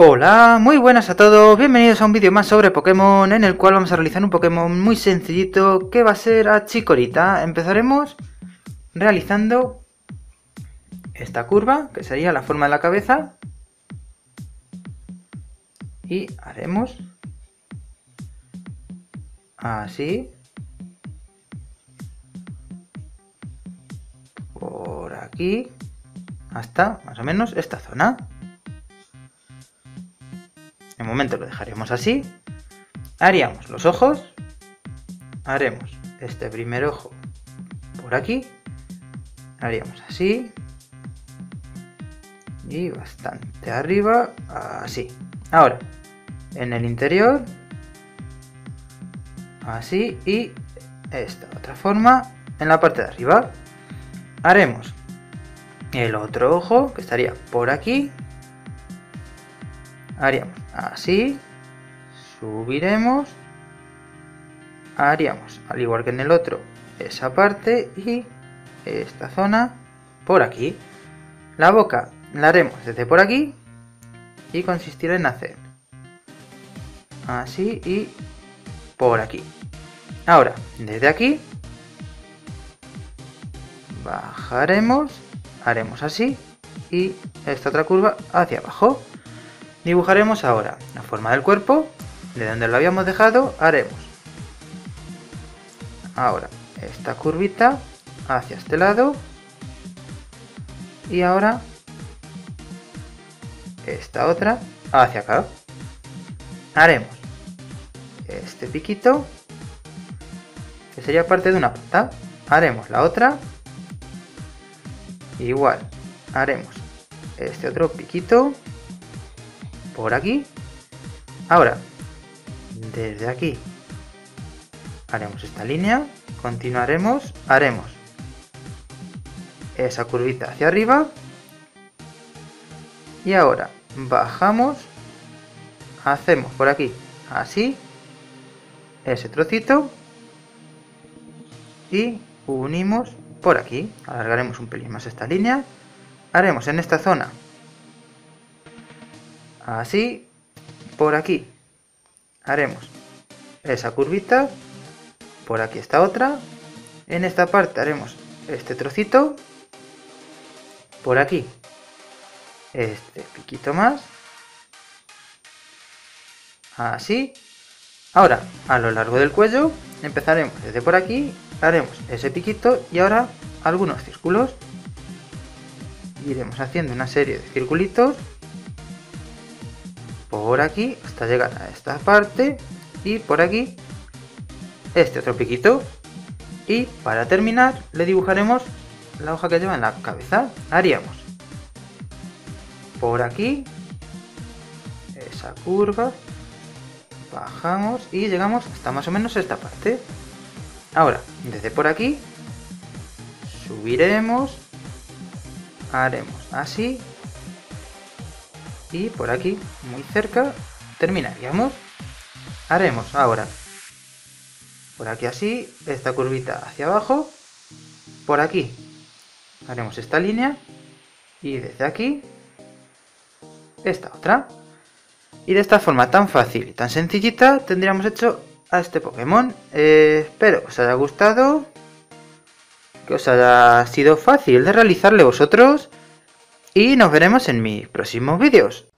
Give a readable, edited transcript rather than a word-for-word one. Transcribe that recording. Hola, muy buenas a todos, bienvenidos a un vídeo más sobre Pokémon, en el cual vamos a realizar un Pokémon muy sencillito que va a ser a Chikorita. Empezaremos realizando esta curva, que sería la forma de la cabeza, y haremos así, por aquí, hasta más o menos esta zona. De momento lo dejaremos así. Haríamos los ojos. Haremos este primer ojo por aquí. Haríamos así. Y bastante arriba. Así. Ahora, en el interior. Así. Y esta otra forma en la parte de arriba. Haremos el otro ojo, que estaría por aquí. Haríamos así, subiremos, haríamos al igual que en el otro esa parte y esta zona por aquí. La boca la haremos desde por aquí y consistirá en hacer así y por aquí. Ahora desde aquí bajaremos, haremos así y esta otra curva hacia abajo. Dibujaremos ahora la forma del cuerpo, de donde lo habíamos dejado, haremos ahora esta curvita hacia este lado y ahora esta otra hacia acá. Haremos este piquito, que sería parte de una pata, haremos la otra, igual haremos este otro piquito por aquí. Ahora desde aquí haremos esta línea, continuaremos, haremos esa curvita hacia arriba y ahora bajamos, hacemos por aquí así ese trocito y unimos por aquí, alargaremos un pelín más esta línea, haremos en esta zona así, por aquí haremos esa curvita, por aquí esta otra, en esta parte haremos este trocito, por aquí este piquito más, así. Ahora a lo largo del cuello empezaremos desde por aquí, haremos ese piquito y ahora algunos círculos, iremos haciendo una serie de circulitos por aquí hasta llegar a esta parte y por aquí este otro piquito y para terminar le dibujaremos la hoja que lleva en la cabeza. Haríamos por aquí esa curva, bajamos y llegamos hasta más o menos esta parte. Ahora desde por aquí subiremos, haremos así y por aquí, muy cerca, terminaríamos. Haremos ahora por aquí así, esta curvita hacia abajo, por aquí haremos esta línea y desde aquí esta otra. Y de esta forma tan fácil y tan sencillita tendríamos hecho a este Pokémon. Espero os haya gustado, que os haya sido fácil de realizarle vosotros. Y nos veremos en mis próximos vídeos.